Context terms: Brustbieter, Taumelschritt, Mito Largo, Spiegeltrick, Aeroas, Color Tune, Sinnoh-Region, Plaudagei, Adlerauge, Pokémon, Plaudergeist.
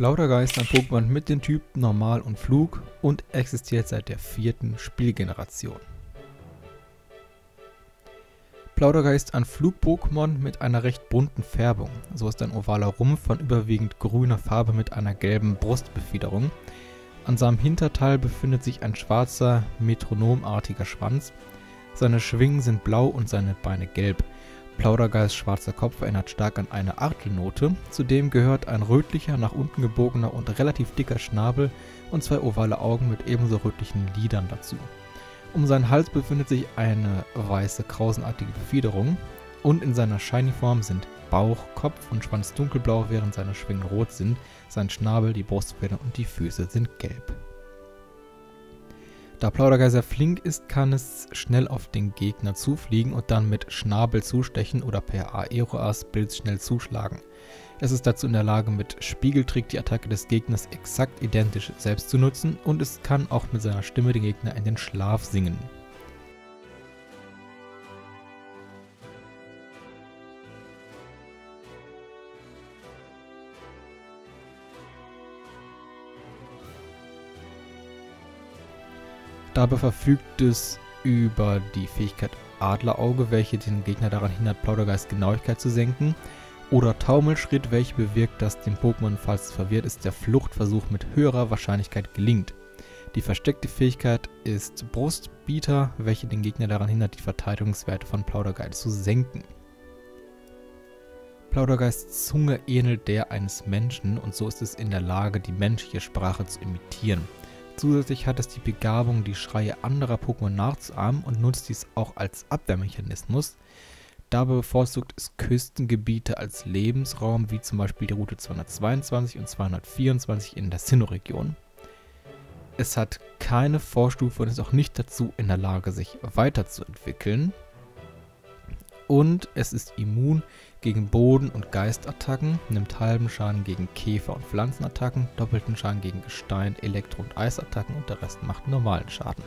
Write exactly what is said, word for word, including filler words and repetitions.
Plaudergeist ein Pokémon mit den Typen Normal und Flug und existiert seit der vierten Spielgeneration. Plaudergeist ist ein Flug-Pokémon mit einer recht bunten Färbung. So ist ein ovaler Rumpf von überwiegend grüner Farbe mit einer gelben Brustbefiederung. An seinem Hinterteil befindet sich ein schwarzer, metronomartiger Schwanz. Seine Schwingen sind blau und seine Beine gelb. Plaudergeists schwarzer Kopf erinnert stark an eine Artelnote. Zudem gehört ein rötlicher, nach unten gebogener und relativ dicker Schnabel und zwei ovale Augen mit ebenso rötlichen Lidern dazu. Um seinen Hals befindet sich eine weiße, krausenartige Befiederung und in seiner Shiny-Form sind Bauch, Kopf und Schwanz dunkelblau, während seine Schwingen rot sind, sein Schnabel, die Brustfedern und die Füße sind gelb. Da Plaudergeist sehr flink ist, kann es schnell auf den Gegner zufliegen und dann mit Schnabel zustechen oder per Aeroas blitzschnell zuschlagen. Es ist dazu in der Lage, mit Spiegeltrick die Attacke des Gegners exakt identisch selbst zu nutzen und es kann auch mit seiner Stimme den Gegner in den Schlaf singen. Dabei verfügt es über die Fähigkeit Adlerauge, welche den Gegner daran hindert, Plaudergeist Genauigkeit zu senken, oder Taumelschritt, welche bewirkt, dass dem Pokémon, falls es verwirrt ist, der Fluchtversuch mit höherer Wahrscheinlichkeit gelingt. Die versteckte Fähigkeit ist Brustbieter, welche den Gegner daran hindert, die Verteidigungswerte von Plaudergeist zu senken. Plaudageists Zunge ähnelt der eines Menschen und so ist es in der Lage, die menschliche Sprache zu imitieren. Zusätzlich hat es die Begabung, die Schreie anderer Pokémon nachzuahmen und nutzt dies auch als Abwehrmechanismus. Dabei bevorzugt es Küstengebiete als Lebensraum, wie zum Beispiel die Route zweihundertzweiundzwanzig und zweihundertvierundzwanzig in der Sinnoh-Region. Es hat keine Vorstufe und ist auch nicht dazu in der Lage, sich weiterzuentwickeln. Und es ist immun gegen Boden- und Geistattacken, nimmt halben Schaden gegen Käfer- und Pflanzenattacken, doppelten Schaden gegen Gestein-, Elektro- und Eisattacken und der Rest macht normalen Schaden.